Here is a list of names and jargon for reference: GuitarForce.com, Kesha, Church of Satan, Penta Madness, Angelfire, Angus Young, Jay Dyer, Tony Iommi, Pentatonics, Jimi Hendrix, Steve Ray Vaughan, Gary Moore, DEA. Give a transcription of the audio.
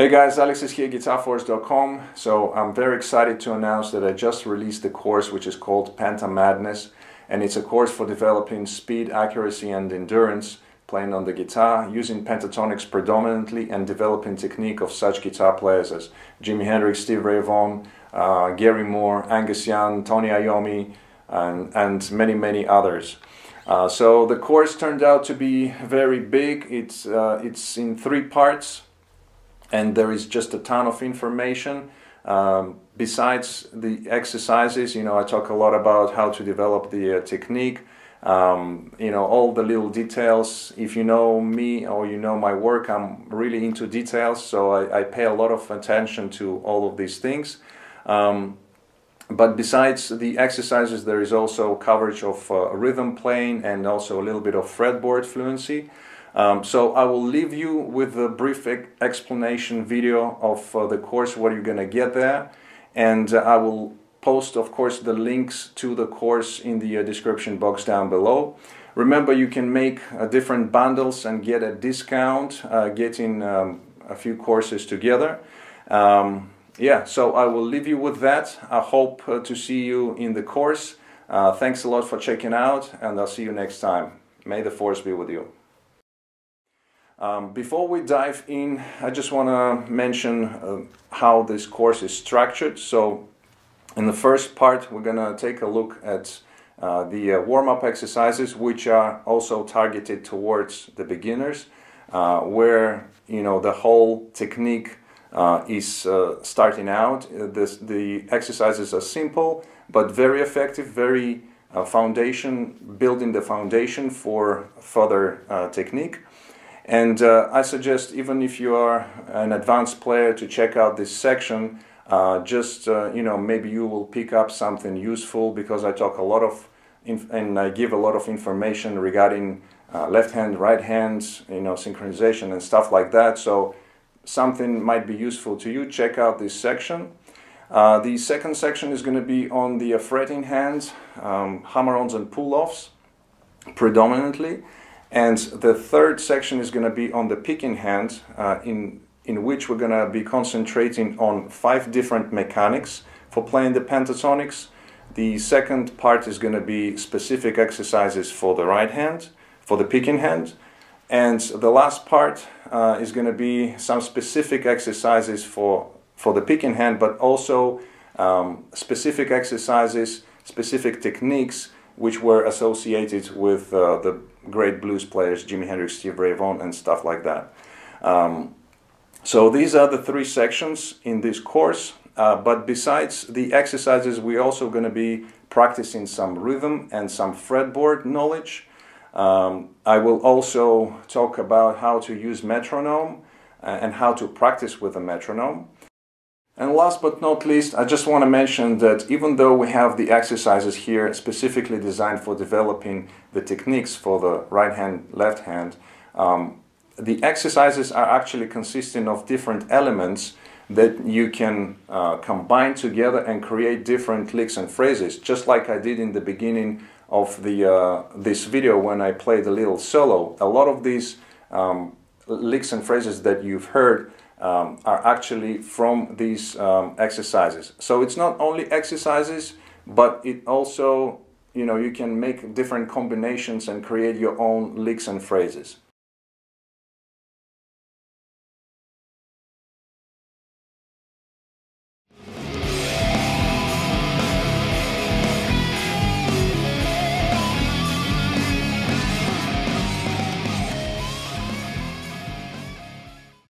Hey guys, Alex is here, GuitarForce.com. So I'm very excited to announce that I just released a course which is called Penta Madness, and it's a course for developing speed, accuracy and endurance playing on the guitar, using pentatonics predominantly, and developing technique of such guitar players as Jimi Hendrix, Steve Ray Vaughan, Gary Moore, Angus Young, Tony Iommi, and many others. So the course turned out to be very big. It's in 3 parts. And there is just a ton of information. Besides the exercises, you know, I talk a lot about how to develop the technique, you know, all the little details. If you know me or you know my work, I'm really into details, so I pay a lot of attention to all of these things. But besides the exercises, there is also coverage of rhythm playing and also a little bit of fretboard fluency. So I will leave you with a brief explanation video of the course, what you're going to get there, and I will post, of course, the links to the course in the description box down below. Remember, you can make different bundles and get a discount getting a few courses together. Yeah, so I will leave you with that. I hope to see you in the course. Thanks a lot for checking out, and I'll see you next time. May the force be with you. Before we dive in, I just want to mention how this course is structured. So in the first part, we're going to take a look at the warm-up exercises, which are also targeted towards the beginners, where, you know, the whole technique is starting out. The exercises are simple, but very effective, very foundation, building the foundation for further technique. And I suggest, even if you are an advanced player, to check out this section. You know, maybe you will pick up something useful, because I talk a lot of, and I give a lot of information regarding left hand, right hand, you know, synchronization and stuff like that. So something might be useful to you. Check out this section. The second section is going to be on the fretting hands, hammer-ons and pull-offs predominantly. And the third section is going to be on the picking hand, in which we're going to be concentrating on 5 different mechanics for playing the pentatonics. The second part is going to be specific exercises for the right hand, for the picking hand. And the last part is going to be some specific exercises for the picking hand, but also specific exercises, specific techniques, which were associated with the great blues players, Jimi Hendrix, Steve Ray Vaughan, and stuff like that. So these are the 3 sections in this course, but besides the exercises, we're also going to be practicing some rhythm and some fretboard knowledge. I will also talk about how to use metronome and how to practice with a metronome. And last but not least, I just want to mention that even though we have the exercises here specifically designed for developing the techniques for the right hand, left hand, the exercises are actually consisting of different elements that you can combine together and create different licks and phrases, just like I did in the beginning of the, this video when I played a little solo. A lot of these licks and phrases that you've heard are actually from these exercises. So it's not only exercises, but it also, you know, you can make different combinations and create your own licks and phrases.